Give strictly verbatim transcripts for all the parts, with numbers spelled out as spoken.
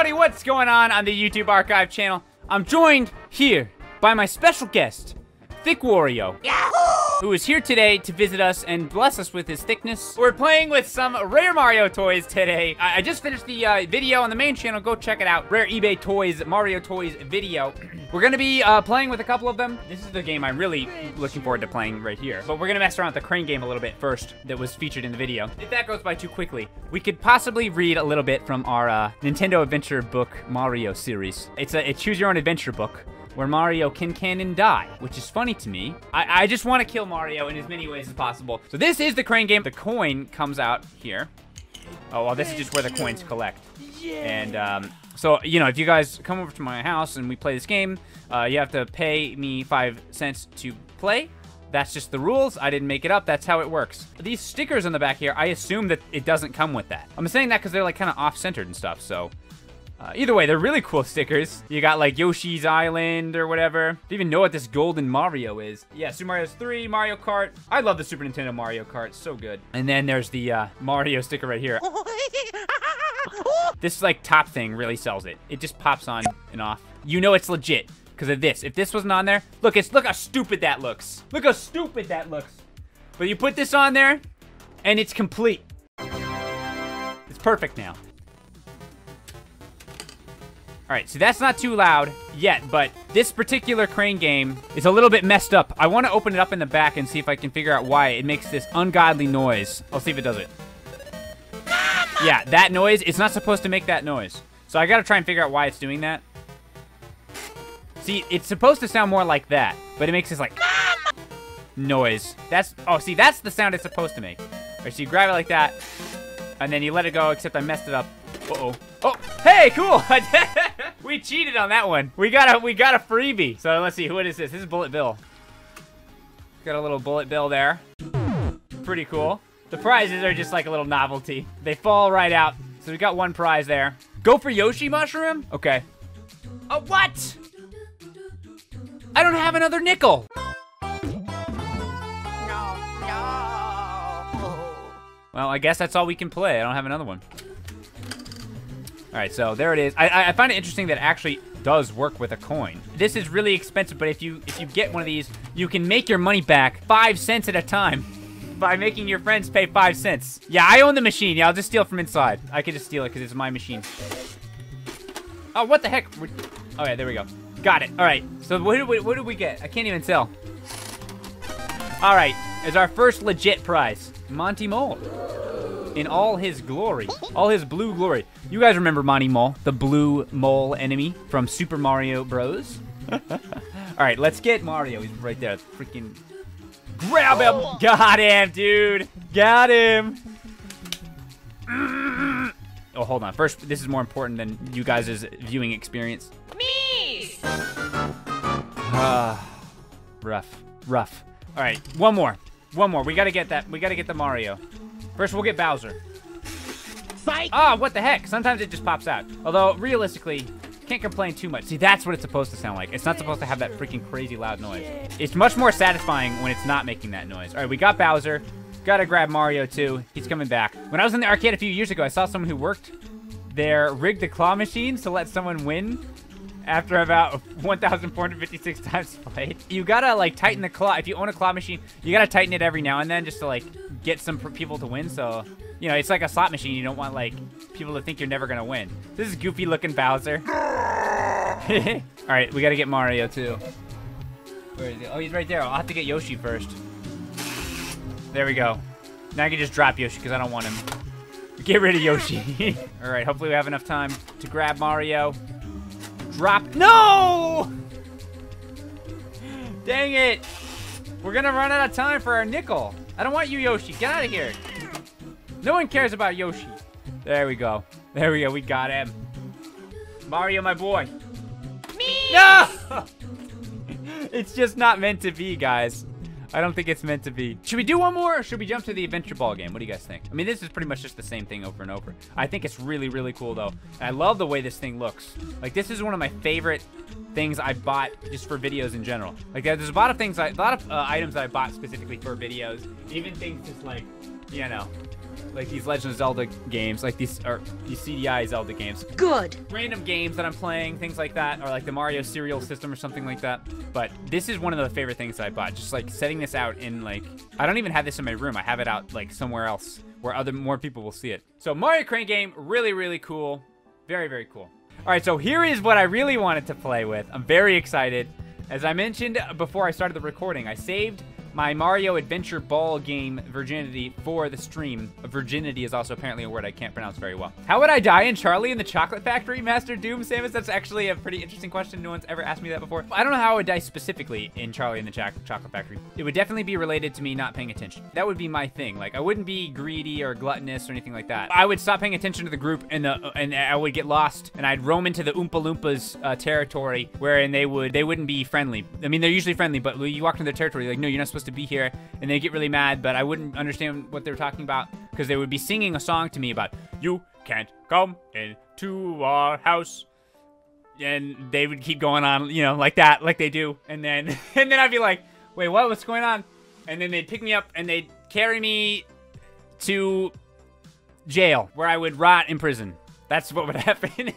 everybody, what's going on on the YouTube Archive channel? I'm joined here by my special guest, Thick Wario, who is here today to visit us and bless us with his thickness. We're playing with some rare Mario toys today. I, I just finished the uh, video on the main channel. Go check it out. Rare eBay toys, Mario toys video. We're gonna be uh, playing with a couple of them. This is the game I'm really looking forward to playing right here. But we're gonna mess around with the crane game a little bit first that was featured in the video. If that goes by too quickly, we could possibly read a little bit from our uh, Nintendo Adventure Book Mario series. It's a, a choose your own adventure book where Mario can cannon die, which is funny to me. I, I just want to kill Mario in as many ways as possible. So this is the crane game. The coin comes out here. Oh, well, this is just where the coins collect. And um, so, you know, if you guys come over to my house and we play this game, uh, you have to pay me five cents to play. That's just the rules. I didn't make it up. That's how it works. These stickers on the back here, I assume that it doesn't come with that. I'm saying that because they're like kind of off-centered and stuff, so. Uh, either way, they're really cool stickers. You got like Yoshi's Island or whatever. I don't even know what this golden Mario is. Yeah, Super Mario three, Mario Kart. I love the Super Nintendo Mario Kart, so good. And then there's the uh, Mario sticker right here. This like top thing really sells it. It just pops on and off. You know it's legit because of this. If this wasn't on there, look, it's look how stupid that looks. Look how stupid that looks. But you put this on there and it's complete. It's perfect now. All right, so that's not too loud yet, but this particular crane game is a little bit messed up. I want to open it up in the back and see if I can figure out why it makes this ungodly noise. I'll see if it does it. Yeah, that noise, it's not supposed to make that noise. So I got to try and figure out why it's doing that. See, it's supposed to sound more like that, but it makes this like noise. That's, oh, see, that's the sound it's supposed to make. All right, so you grab it like that, and then you let it go, except I messed it up. Uh-oh. Oh, hey, cool. We cheated on that one. We got a we got a freebie. So let's see, what is this? This is Bullet Bill. Got a little Bullet Bill there. Pretty cool. The prizes are just like a little novelty. They fall right out. So we got one prize there. Go for Yoshi mushroom? Okay. Oh, what? I don't have another nickel. Well, I guess that's all we can play. I don't have another one. All right, so there it is. I, I find it interesting that it actually does work with a coin. This is really expensive, but if you if you get one of these, you can make your money back five cents at a time by making your friends pay five cents. Yeah, I own the machine. Yeah, I'll just steal it from inside. I could just steal it because it's my machine. Oh, what the heck? Oh, yeah, there we go. Got it. All right, so what did we, what did we get? I can't even tell. All right, it's our first legit prize. Monty Mole. In all his glory, all his blue glory. You guys remember Monty Mole, the blue mole enemy from Super Mario Bros? All right, let's get Mario. He's right there. Freaking grab him. Oh. Got him, dude. Got him. Mm. Oh, hold on. First, this is more important than you guys' viewing experience. Me. Uh, rough, rough. All right, one more, one more. We gotta get that. We gotta get the Mario. First, we'll get Bowser. Psych! Oh, what the heck? Sometimes it just pops out. Although, realistically, can't complain too much. See, that's what it's supposed to sound like. It's not supposed to have that freaking crazy loud noise. It's much more satisfying when it's not making that noise. All right, we got Bowser. Gotta grab Mario, too. He's coming back. When I was in the arcade a few years ago, I saw someone who worked there rigged the claw machine to let someone win after about one thousand four hundred fifty-six times played. You gotta, like, tighten the claw. If you own a claw machine, you gotta tighten it every now and then just to, like, get some people to win. So, you know, it's like a slot machine. You don't want, like, people to think you're never gonna win. This is goofy looking Bowser. All right, we gotta get Mario too. Where is he? Oh, he's right there. I'll have to get Yoshi first. There we go. Now I can just drop Yoshi because I don't want him. Get rid of Yoshi. All right, hopefully we have enough time to grab Mario. Drop. No! Dang it. We're gonna run out of time for our nickel. I don't want you, Yoshi. Get out of here. No one cares about Yoshi. There we go. There we go. We got him. Mario, my boy. Me! No! It's just not meant to be, guys. I don't think it's meant to be. Should we do one more or should we jump to the adventure ball game? What do you guys think? I mean, this is pretty much just the same thing over and over. I think it's really, really cool, though. And I love the way this thing looks. Like, this is one of my favorite things I bought just for videos in general. Like, there's a lot of things, I, a lot of uh, items that I bought specifically for videos. Even things just like, you know, like these Legend of Zelda games, like these or these C D I Zelda games. Good. Random games that I'm playing, things like that, or like the Mario serial system or something like that. But this is one of the favorite things that I bought. Just like setting this out in like, I don't even have this in my room. I have it out like somewhere else where other more people will see it. So Mario Crane game, really, really cool. Very, very cool. All right, so here is what I really wanted to play with. I'm very excited. As I mentioned before I started the recording, I saved my Mario Adventure Ball Game virginity for the stream. Virginity is also apparently a word I can't pronounce very well. How would I die in Charlie and the Chocolate Factory, Master Doom Samus? That's actually a pretty interesting question. No one's ever asked me that before. I don't know how I would die specifically in Charlie and the Choc Chocolate Factory. It would definitely be related to me not paying attention. That would be my thing. Like, I wouldn't be greedy or gluttonous or anything like that. I would stop paying attention to the group, and the and I would get lost, and I'd roam into the Oompa Loompas uh, territory, wherein they, would, they wouldn't be friendly. I mean, they're usually friendly, but when you walk into their territory, like, no, you're not supposed to to be here, and they get really mad, but I wouldn't understand what they were talking about because they would be singing a song to me about you can't come into our house, and they would keep going on, you know, like that, like they do, and then and then I'd be like, wait, what, what's going on? And then they'd pick me up and they'd carry me to jail where I would rot in prison. That's what would happen.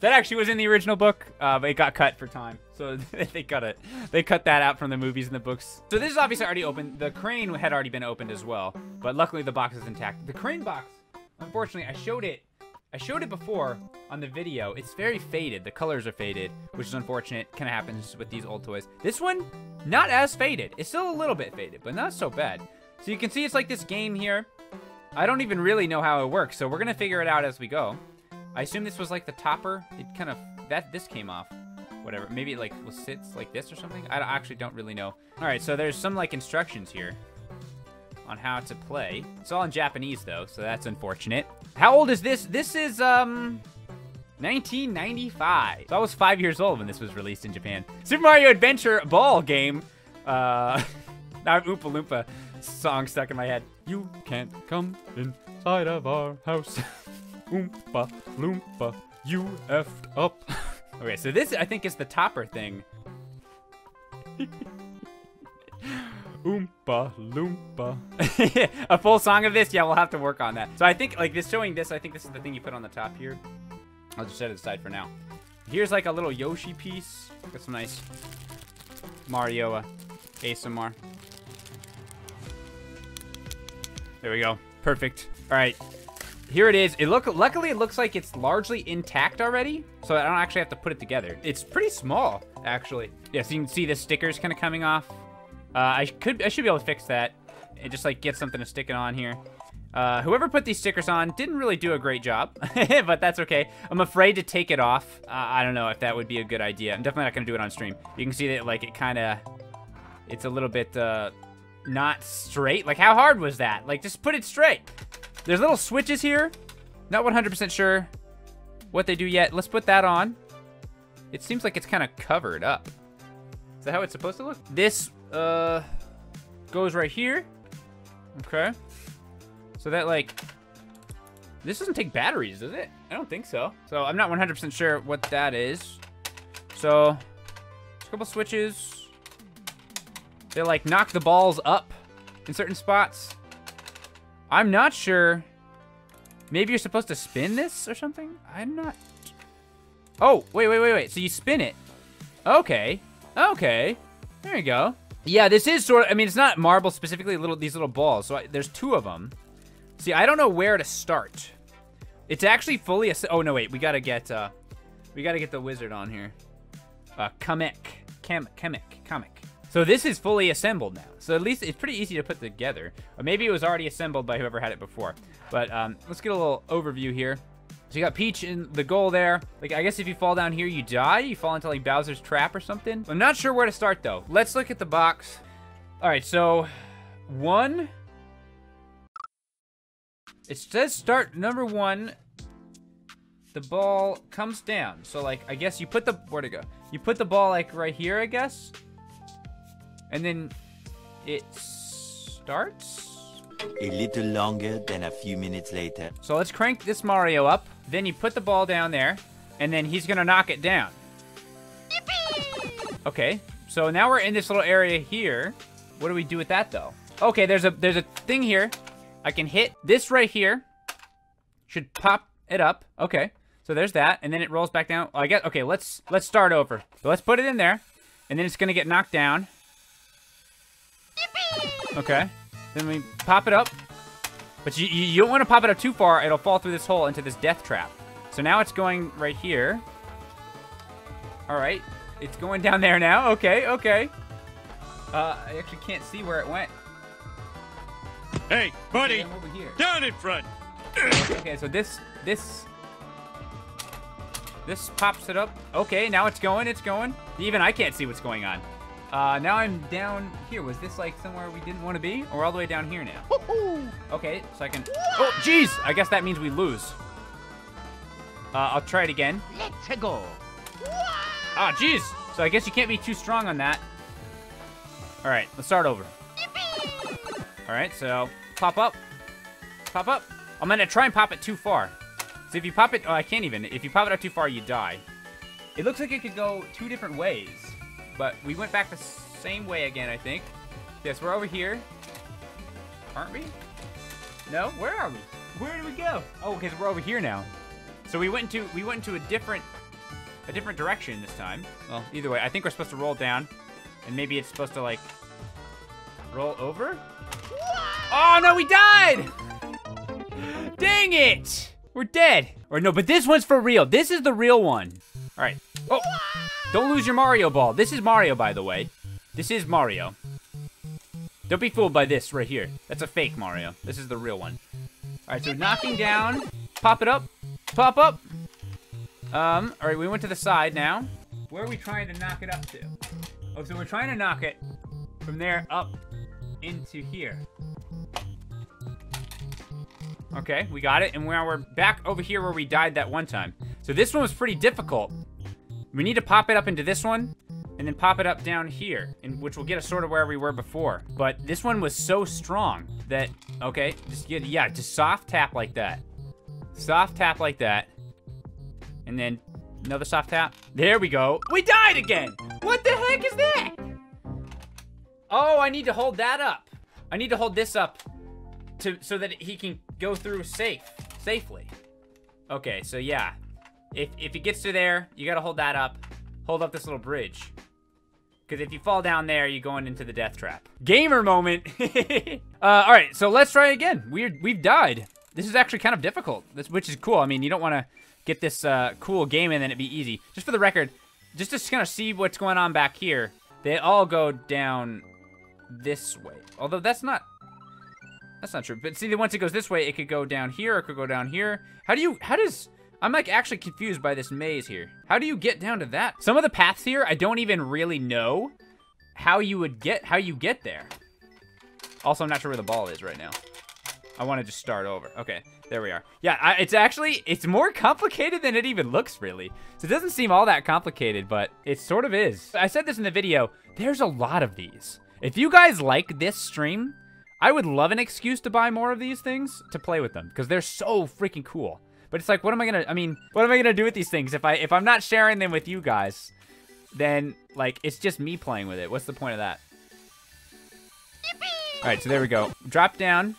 That actually was in the original book, uh, but it got cut for time. So they cut it. They cut that out from the movies and the books. So this is obviously already open. The crane had already been opened as well, but luckily the box is intact. The crane box, unfortunately, I showed it. I showed it before on the video. It's very faded. The colors are faded, which is unfortunate. Kind of happens with these old toys. This one, not as faded. It's still a little bit faded, but not so bad. So you can see it's like this game here. I don't even really know how it works, so we're gonna figure it out as we go. I assume this was like the topper. It kind of, that this came off, whatever. Maybe it like was sits like this or something. I actually don't really know. All right, so there's some like instructions here on how to play. It's all in Japanese though, so that's unfortunate. How old is this? This is um, nineteen ninety-five. So I was five years old when this was released in Japan. Super Mario Adventure Ball Game. Uh, now I have Oompa Loompa song stuck in my head. You can't come inside of our house. Oompa Loompa, you effed up. Okay, so this, I think, is the topper thing. Oompa Loompa. A full song of this? Yeah, we'll have to work on that. So I think, like, this showing this, I think this is the thing you put on the top here. I'll just set it aside for now. Here's, like, a little Yoshi piece. Got some nice Mario uh, A S M R. There we go. Perfect. All right. Here it is. It look luckily it looks like it's largely intact already, so I don't actually have to put it together. It's pretty small, actually. Yeah, so you can see the stickers kind of coming off. Uh, I could I should be able to fix that. It just like get something to stick it on here. Uh, whoever put these stickers on didn't really do a great job, but that's okay. I'm afraid to take it off. Uh, I don't know if that would be a good idea. I'm definitely not gonna do it on stream. You can see that like it kind of, it's a little bit uh, not straight. Like how hard was that? Like just put it straight. There's little switches here. Not one hundred percent sure what they do yet. Let's put that on. It seems like it's kind of covered up. Is that how it's supposed to look? This uh, goes right here. Okay. So that like, this doesn't take batteries, does it? I don't think so. So I'm not one hundred percent sure what that is. So there's a couple switches. They like knock the balls up in certain spots. I'm not sure. Maybe you're supposed to spin this or something? I'm not. Oh, wait, wait, wait, wait. So you spin it. Okay. Okay. There you go. Yeah, this is sort of, I mean, it's not marble specifically, little these little balls. So I, there's two of them. See, I don't know where to start. It's actually fully, oh no, wait, we gotta get, uh, we gotta get the wizard on here. Uh, Kamek, Kamek, Kamek, Kamek. So this is fully assembled now. So at least it's pretty easy to put together. Or maybe it was already assembled by whoever had it before. But um, let's get a little overview here. So you got Peach in the goal there. Like, I guess if you fall down here, you die. You fall into like Bowser's trap or something. I'm not sure where to start though. Let's look at the box. All right, so one. It says start number one. The ball comes down. So like, I guess you put the, where'd it go? You put the ball like right here, I guess. And then it starts? A little longer than a few minutes later. So let's crank this Mario up. Then you put the ball down there, and then he's gonna knock it down. Yippee! Okay, so now we're in this little area here. What do we do with that though? Okay, there's a there's a thing here. I can hit this right here. Should pop it up. Okay. So there's that. And then it rolls back down. I guess. Okay, let's let's start over. So let's put it in there. And then it's going to get knocked down. Yippee! Okay. Then we pop it up. But you, you don't want to pop it up too far. It'll fall through this hole into this death trap. So now it's going right here. All right. It's going down there now. Okay, okay. Uh, I actually can't see where it went. Hey, buddy. Okay, I'm over here. Down in front. Okay, so this, this, this pops it up. Okay, now it's going, it's going. Even I can't see what's going on. Uh, now I'm down here. Was this like somewhere we didn't want to be? Or all the way down here now? Okay, so I can, oh, geez. I guess that means we lose. Uh, I'll try it again. Let's go. Ah, geez. So I guess you can't be too strong on that. All right, let's start over. Yippee! All right, so pop up, pop up. I'm gonna try and pop it too far. So if you pop it, oh, I can't even. If you pop it up too far, you die. It looks like it could go two different ways, but we went back the same way again, I think. Yes, we're over here. Aren't we? No, where are we? Where did we go? Oh, because we're over here now. So we went into we went into a different a different direction this time. Well, either way, I think we're supposed to roll down, and maybe it's supposed to like roll over. Oh no, we died! Dang it! We're dead. Or no, but this one's for real. This is the real one. All right. Oh, don't lose your Mario ball. This is Mario, by the way. This is Mario. Don't be fooled by this right here. That's a fake Mario. This is the real one. All right, so knocking down, pop it up, pop up. Um, all right, we went to the side now. Where are we trying to knock it up to? Oh, so we're trying to knock it from there up into here. Okay, we got it, and now we're back over here where we died that one time. So this one was pretty difficult. We need to pop it up into this one, and then pop it up down here, and which will get us sort of where we were before. But this one was so strong that, okay, just get, yeah, just soft tap like that. Soft tap like that, and then another soft tap. There we go. We died again! What the heck is that? Oh, I need to hold that up. I need to hold this up to so that he can go through safe, safely. Okay, so yeah. If, if it gets to there, you gotta hold that up. Hold up this little bridge. Because if you fall down there, you're going into the death trap. Gamer moment. uh, all right, so let's try again. We're, we've died. This is actually kind of difficult, which is cool. I mean, you don't wanna get this uh, cool game and then it'd be easy. Just for the record, just to kind of see what's going on back here, they all go down this way. Although that's not... That's not true. But see, once it goes this way, it could go down here, or it could go down here. How do you, how does, I'm like actually confused by this maze here. How do you get down to that? Some of the paths here, I don't even really know how you would get, how you get there. Also, I'm not sure where the ball is right now. I want to just start over. Okay, there we are. Yeah, I, it's actually, it's more complicated than it even looks really. So it doesn't seem all that complicated, but it sort of is. I said this in the video, there's a lot of these. If you guys like this stream, I would love an excuse to buy more of these things to play with them because they're so freaking cool. But it's like, what am I gonna, I mean, what am I gonna do with these things? If I, if I'm not sharing them with you guys, then like, it's just me playing with it. What's the point of that? Yippee! All right, so there we go. Drop down.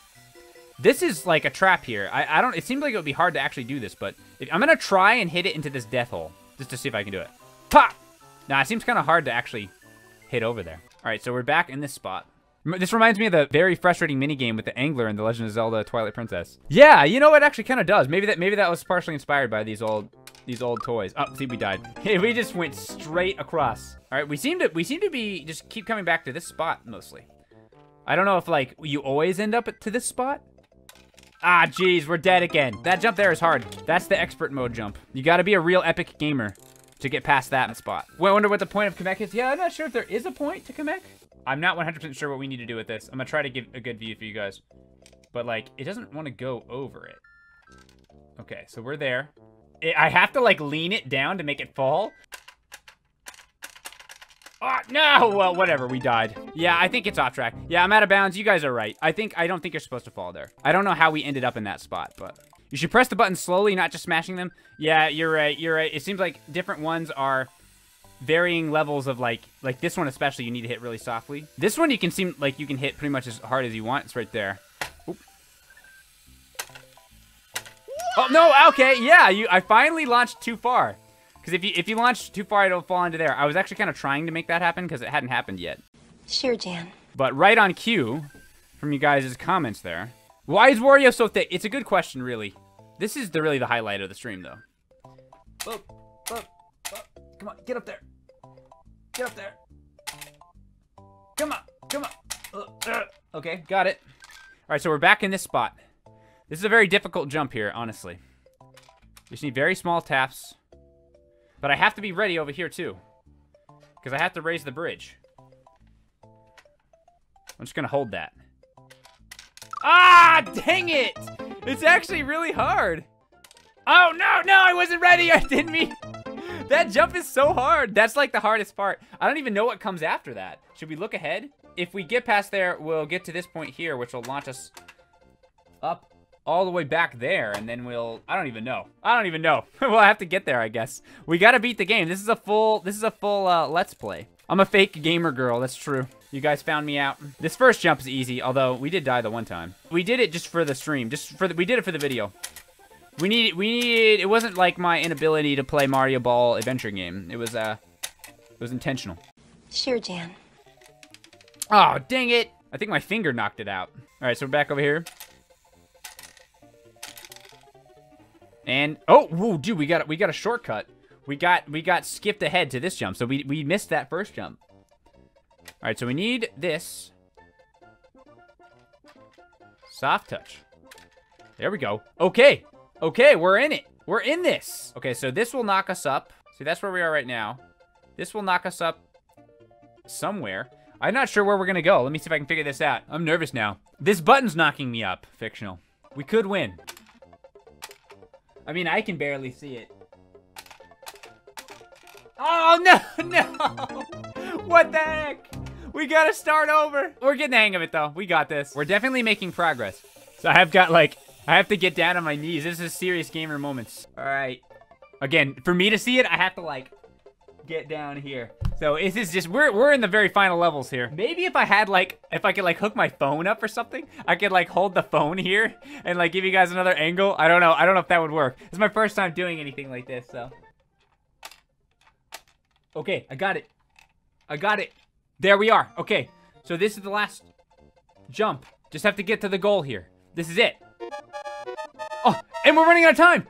This is like a trap here. I, I don't, it seemed like it would be hard to actually do this, but if, I'm gonna try and hit it into this death hole just to see if I can do it. Pop! Nah, it seems kind of hard to actually hit over there. All right, so we're back in this spot. This reminds me of the very frustrating minigame with the angler in The Legend of Zelda Twilight Princess. Yeah, you know, it actually kind of does. Maybe that maybe that was partially inspired by these old these old toys. Oh, see, we died. Hey, we just went straight across. All right, we seem to we seem to be just keep coming back to this spot mostly. I don't know if like you always end up to this spot. Ah, geez, we're dead again. That jump there is hard. That's the expert mode jump. You got to be a real epic gamer to get past that spot. Well, I wonder what the point of Kamek is. Yeah, I'm not sure if there is a point to Kamek. I'm not one hundred percent sure what we need to do with this. I'm gonna try to give a good view for you guys. But like, it doesn't wanna go over it. Okay, so we're there. It, I have to like lean it down to make it fall. Oh, no, well, whatever, we died. Yeah, I think it's off track. Yeah, I'm out of bounds, you guys are right. I think, I don't think you're supposed to fall there. I don't know how we ended up in that spot, but. You should press the button slowly, not just smashing them. Yeah, you're right, you're right. It seems like different ones are varying levels of like, like this one especially, you need to hit really softly. This one you can seem like you can hit pretty much as hard as you want. It's right there. Oop. Oh no! Okay, yeah, you. I finally launched too far. Because if you if you launch too far, it'll fall into there. I was actually kind of trying to make that happen because it hadn't happened yet. Sure, Jan. But right on cue, from you guys' comments there. Why is Wario so thick? It's a good question, really. This is the really the highlight of the stream, though. Oh, oh, oh. Come on, get up there. Get up there. Come on, come on. Uh, uh. Okay, got it. All right, so we're back in this spot. This is a very difficult jump here, honestly. We just need very small taps. But I have to be ready over here, too. Because I have to raise the bridge. I'm just going to hold that. Ah, dang it! It's actually really hard. Oh, no, no, I wasn't ready. I didn't mean... That jump is so hard. That's like the hardest part. I don't even know what comes after that. Should we look ahead? If we get past there, we'll get to this point here, which will launch us up all the way back there, and then we'll... I don't even know. I don't even know. We'll have to get there, I guess. We gotta beat the game. This is a full... This is a full uh, Let's Play. I'm a fake gamer girl. That's true. You guys found me out. This first jump is easy, although we did die the one time. We did it just for the stream. Just for the... We did it for the video. We needed... We needed... It wasn't like my inability to play Mario Ball Adventure Game. It was, uh... It was intentional. Sure, Jan. Oh, dang it. I think my finger knocked it out. All right, so we're back over here. And oh, whoa, dude, we got we got a shortcut. We got we got skipped ahead to this jump, so we we missed that first jump. All right, so we need this soft touch. There we go. Okay, okay, we're in it. We're in this. Okay, so this will knock us up. See, that's where we are right now. This will knock us up somewhere. I'm not sure where we're gonna go. Let me see if I can figure this out. I'm nervous now. This button's knocking me up. Fictional. We could win. I mean, I can barely see it. Oh, no, no. What the heck? We got to start over. We're getting the hang of it, though. We got this. We're definitely making progress. So I have got, like, I have to get down on my knees. This is serious gamer moments. All right. Again, for me to see it, I have to, like, get down here. So this is just, we're, we're in the very final levels here. Maybe if I had, like, if I could, like, hook my phone up or something, I could, like, hold the phone here and, like, give you guys another angle. I don't know. I don't know if that would work. It's my first time doing anything like this, so. Okay, I got it. I got it. There we are. Okay, so this is the last jump. Just have to get to the goal here. This is it. Oh, and we're running out of time.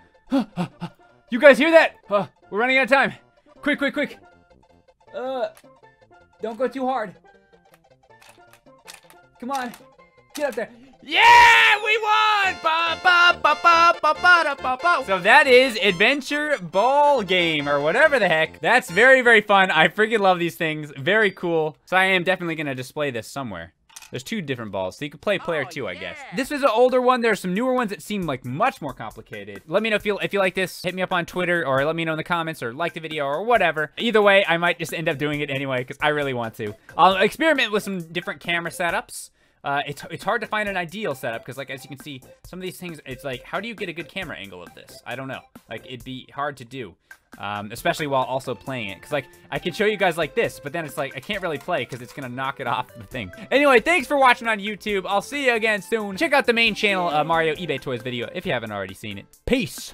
You guys hear that? We're running out of time. Quick, quick, quick. Uh, don't go too hard. Come on, get up there. Yeah, we won! Ba, ba, ba, ba, ba, ba, ba, ba. So that is Adventure Ball Game or whatever the heck. That's very, very fun. I freaking love these things. Very cool. So I am definitely gonna display this somewhere. There's two different balls, so you can play player oh, two, I yeah. guess. This is an older one. There's some newer ones that seem like much more complicated. Let me know if you, if you like this. Hit me up on Twitter, or let me know in the comments, or like the video, or whatever. Either way, I might just end up doing it anyway, because I really want to. I'll experiment with some different camera setups. Uh, it's, it's hard to find an ideal setup, because, like, as you can see, some of these things, it's like, how do you get a good camera angle of this? I don't know. Like, it'd be hard to do. Um, especially while also playing it. Because, like, I could show you guys like this, but then it's like, I can't really play because it's going to knock it off the thing. Anyway, thanks for watching on YouTube. I'll see you again soon. Check out the main channel, uh, Mario eBay Toys video, if you haven't already seen it. Peace!